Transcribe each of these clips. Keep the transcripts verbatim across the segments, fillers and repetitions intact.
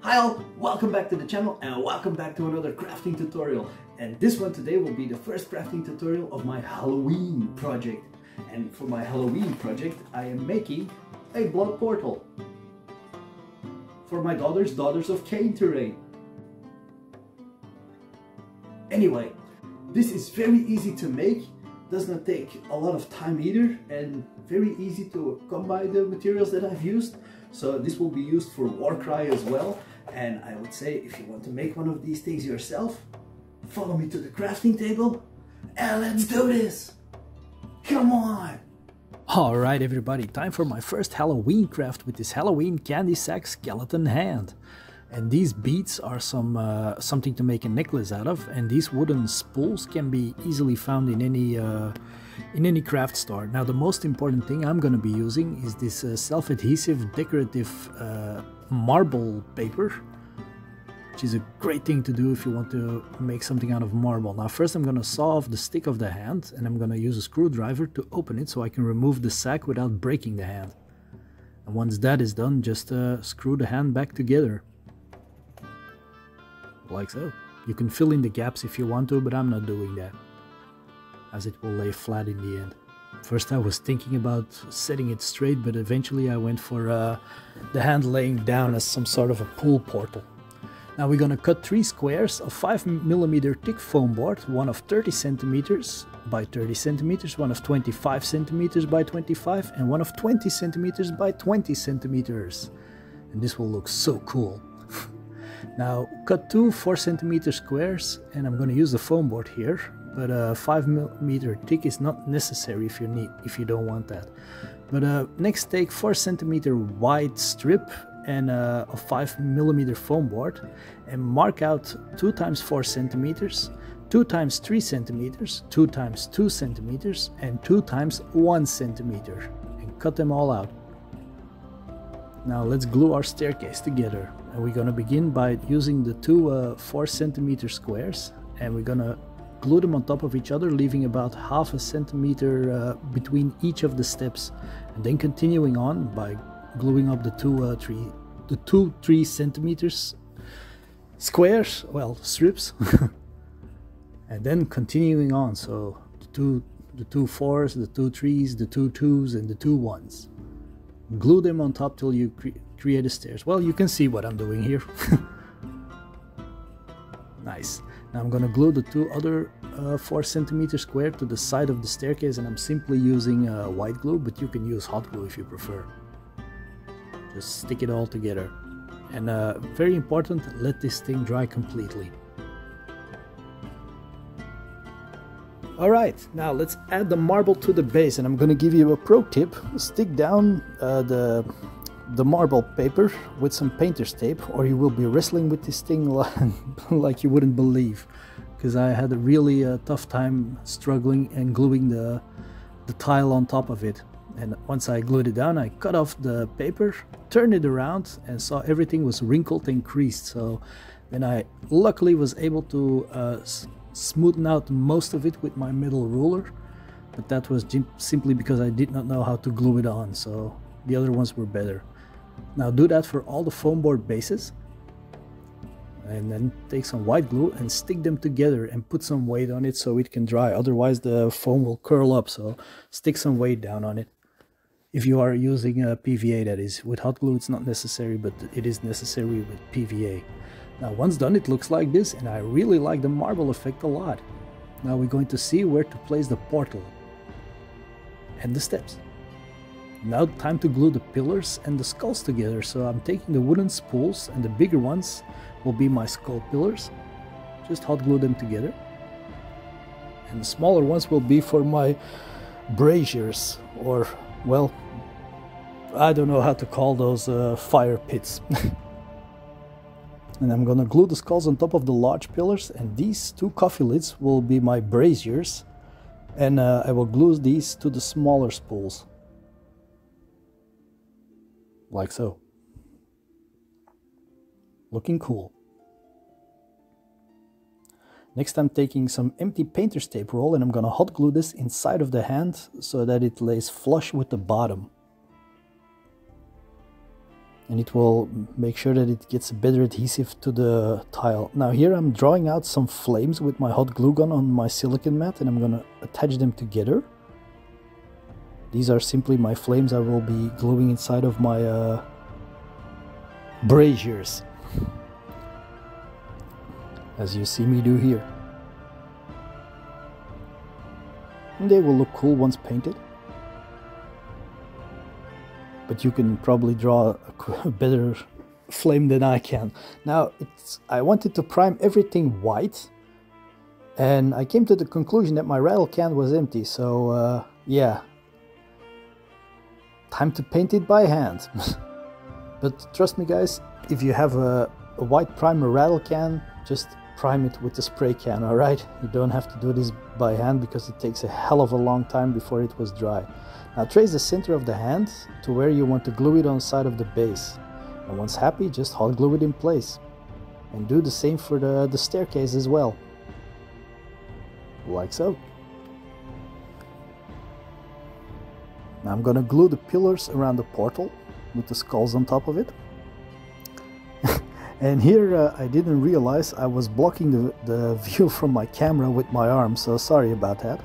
Hi all, welcome back to the channel and welcome back to another crafting tutorial. And this one today will be the first crafting tutorial of my Halloween project. And for my Halloween project I am making a blood portal for my daughter's Daughters of Khaine terrain. Anyway, this is very easy to make, does not take a lot of time either, and very easy to come by the materials that I've used. So this will be used for Warcry as well, and I would say if you want to make one of these things yourself, follow me to the crafting table and let's do this! Come on! Alright everybody, time for my first Halloween craft with this Halloween candy sack skeleton hand. And these beads are some uh, something to make a necklace out of, and these wooden spools can be easily found in any uh, in any craft store. Now the most important thing I'm going to be using is this uh, self-adhesive decorative uh, marble paper, which is a great thing to do if you want to make something out of marble. Now first I'm going to saw off the stick of the hand, and I'm going to use a screwdriver to open it so I can remove the sack without breaking the hand. And once that is done, just uh, screw the hand back together. Like so. You can fill in the gaps if you want to, but I'm not doing that, as it will lay flat in the end. First I was thinking about setting it straight, but eventually I went for uh, the hand laying down as some sort of a pool portal. Now we're gonna cut three squares of five millimeter thick foam board, one of thirty centimeters by thirty centimeters, one of twenty-five centimeters by twenty-five, and one of twenty centimeters by twenty centimeters. And this will look so cool. Now cut two four centimeter squares, and I'm going to use the foam board here, but uh, five millimeter thick is not necessary if you need, if you don't want that. But uh, next take four centimeter wide strip and uh, a five millimeter foam board, and mark out two times four centimeters, two times three centimeters, two times two centimeters, and two times one centimeter, and cut them all out. Now let's glue our staircase together. And we're gonna begin by using the two uh, four centimeter squares, and we're gonna glue them on top of each other, leaving about half a centimeter uh, between each of the steps, and then continuing on by gluing up the two uh, three the two three centimeters squares, well strips, and then continuing on. So the two the two fours, the two threes, the two twos, and the two ones. Glue them on top till you cre create the stairs. Well, you can see what I'm doing here. Nice. Now I'm gonna glue the two other uh, four centimeter square to the side of the staircase, and I'm simply using uh, white glue, but you can use hot glue if you prefer. Just stick it all together, and uh, very important, let this thing dry completely. Alright, now let's add the marble to the base, and I'm going to give you a pro tip. Stick down uh, the, the marble paper with some painter's tape, or you will be wrestling with this thing like, like you wouldn't believe. Because I had a really uh, tough time struggling and gluing the, the tile on top of it. And once I glued it down, I cut off the paper, turned it around, and saw everything was wrinkled and creased. So then I luckily was able to uh, smoothen out most of it with my metal ruler, but that was simply because I did not know how to glue it on, so the other ones were better. Now do that for all the foam board bases, and then take some white glue and stick them together and put some weight on it so it can dry, otherwise the foam will curl up, so stick some weight down on it. If you are using a P V A, that is. With hot glue it's not necessary, but it is necessary with P V A. Now once done it looks like this, and I really like the marble effect a lot. Now we're going to see where to place the portal and the steps. Now time to glue the pillars and the skulls together, so I'm taking the wooden spools, and the bigger ones will be my skull pillars. Just hot glue them together. And the smaller ones will be for my braziers, or well, I don't know how to call those uh, fire pits. And I'm gonna glue the skulls on top of the large pillars, and these two coffee lids will be my braziers, and uh, I will glue these to the smaller spools, like so. Looking cool. Next I'm taking some empty painter's tape roll, and I'm gonna hot glue this inside of the hand so that it lays flush with the bottom. and it will make sure that it gets better adhesive to the tile. Now here I'm drawing out some flames with my hot glue gun on my silicon mat, and I'm going to attach them together. These are simply my flames I will be gluing inside of my uh, braziers, as you see me do here. And they will look cool once painted. But you can probably draw a better flame than I can. Now, it's, I wanted to prime everything white, and I came to the conclusion that my rattle can was empty, so uh, yeah. Time to paint it by hand. But trust me guys, if you have a, a white primer rattle can, just prime it with the spray can, alright? You don't have to do this by hand because it takes a hell of a long time before it was dry. Now trace the center of the hand to where you want to glue it on the side of the base. And once happy, just hot glue it in place. And do the same for the, the staircase as well. Like so. Now I'm gonna glue the pillars around the portal with the skulls on top of it. And here uh, I didn't realize I was blocking the, the view from my camera with my arm, so sorry about that.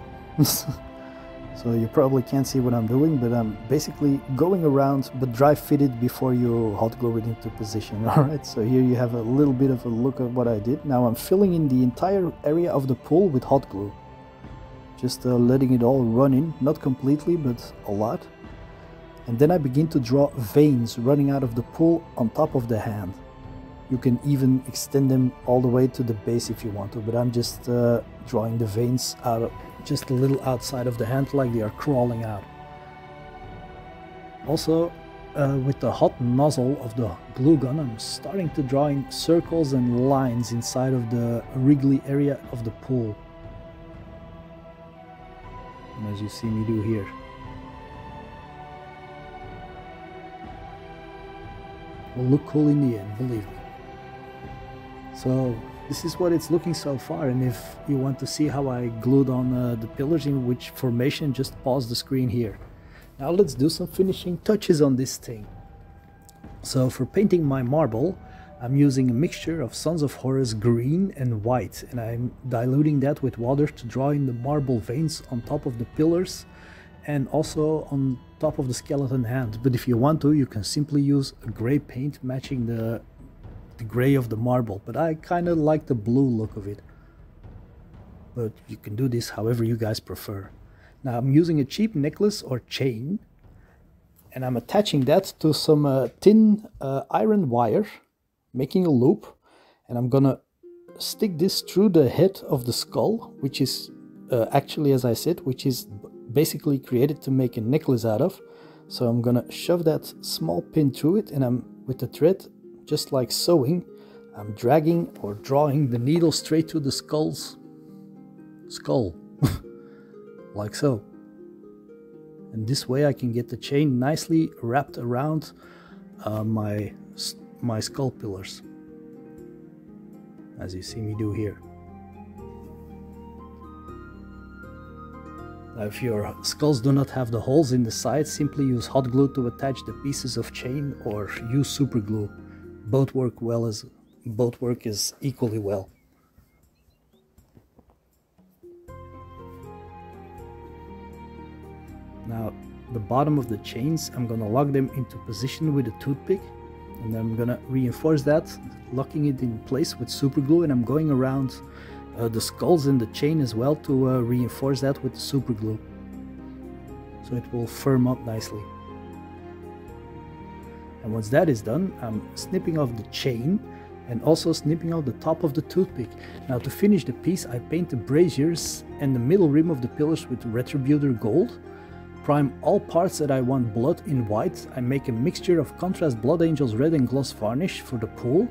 So you probably can't see what I'm doing, but I'm basically going around, but dry fit it before you hot glue it into position. Alright, so here you have a little bit of a look at what I did. Now I'm filling in the entire area of the pool with hot glue. Just uh, letting it all run in, not completely, but a lot. And then I begin to draw veins running out of the pool on top of the hand. You can even extend them all the way to the base if you want to, but I'm just uh, drawing the veins out of, just a little outside of the hand, like they are crawling out. Also, uh, with the hot nozzle of the glue gun, I'm starting to drawing circles and lines inside of the wriggly area of the pool. And as you see me do here. Will look cool in the end, believe me. So this is what it's looking so far, and if you want to see how I glued on uh, the pillars in which formation, just pause the screen here. Now let's do some finishing touches on this thing. So for painting my marble, I'm using a mixture of Sons of Horus green and white, and I'm diluting that with water to draw in the marble veins on top of the pillars and also on top of the skeleton hand. But if you want to, you can simply use a grey paint matching the the grey of the marble, but I kind of like the blue look of it. But you can do this however you guys prefer. Now I'm using a cheap necklace or chain, and I'm attaching that to some uh, thin uh, iron wire, making a loop, and I'm gonna stick this through the head of the skull, which is uh, actually, as I said, which is basically created to make a necklace out of. So I'm gonna shove that small pin through it, and I'm with the thread, just like sewing, I'm dragging or drawing the needle straight to the skull's skull, like so. And this way I can get the chain nicely wrapped around uh, my, my skull pillars, as you see me do here. Now if your skulls do not have the holes in the sides, simply use hot glue to attach the pieces of chain or use super glue. Both work well as both work is equally well. Now the bottom of the chains, I'm gonna lock them into position with a toothpick, and I'm gonna reinforce that, locking it in place with super glue, and I'm going around uh, the skulls and the chain as well to uh, reinforce that with the super glue, so it will firm up nicely. And once that is done, I'm snipping off the chain and also snipping off the top of the toothpick. Now to finish the piece, I paint the braziers and the middle rim of the pillars with Retributor gold. Prime all parts that I want blood in white. I make a mixture of contrast Blood Angels red and gloss varnish for the pool.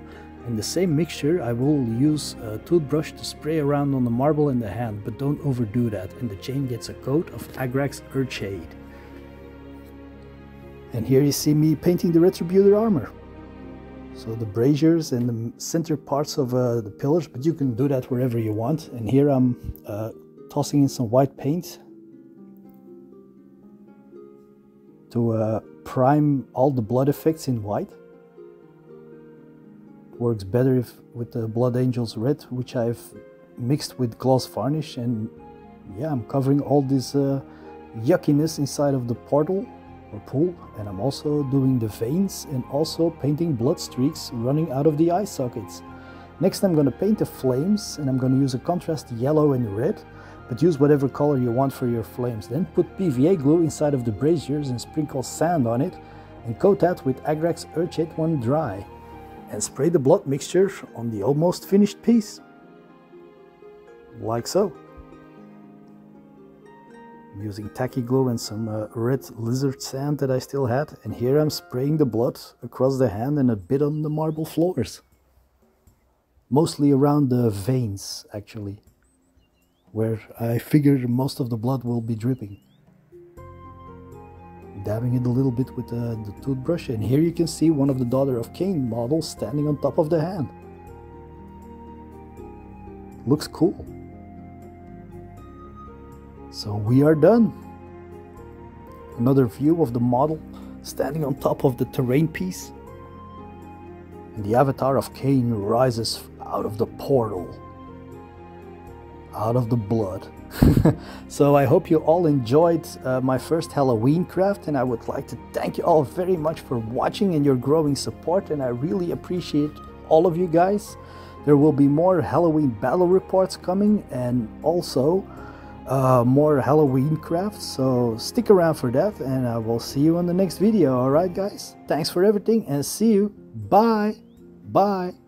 And the same mixture I will use a toothbrush to spray around on the marble and the hand, but don't overdo that. And the chain gets a coat of Agrax Earthshade. And here you see me painting the Retributor armor. So the braziers and the center parts of uh, the pillars, but you can do that wherever you want. And here I'm uh, tossing in some white paint to uh, prime all the blood effects in white. works better if with the Blood Angels red, which I've mixed with gloss varnish, and yeah, I'm covering all this uh, yuckiness inside of the portal or pool, and I'm also doing the veins and also painting blood streaks running out of the eye sockets. Next I'm going to paint the flames, and I'm going to use a contrast yellow and red, but use whatever color you want for your flames. Then put P V A glue inside of the braziers and sprinkle sand on it, and coat that with Agrax Earthshade when dry, and spray the blood mixture on the almost finished piece. Like so. I'm using tacky glue and some uh, red lizard sand that I still had, and here I'm spraying the blood across the hand and a bit on the marble floors. Mostly around the veins, actually, where I figure most of the blood will be dripping. Dabbing it a little bit with uh, the toothbrush, and here you can see one of the Daughters of Khaine models standing on top of the hand. Looks cool. So we are done. Another view of the model standing on top of the terrain piece. And the Avatar of Khaine rises out of the portal, out of the blood. So I hope you all enjoyed uh, my first Halloween craft, and I would like to thank you all very much for watching and your growing support, and I really appreciate all of you guys. There will be more Halloween battle reports coming, and also Uh, more Halloween crafts, so stick around for that, and I will see you on the next video. Alright guys, thanks for everything, and see you. Bye bye.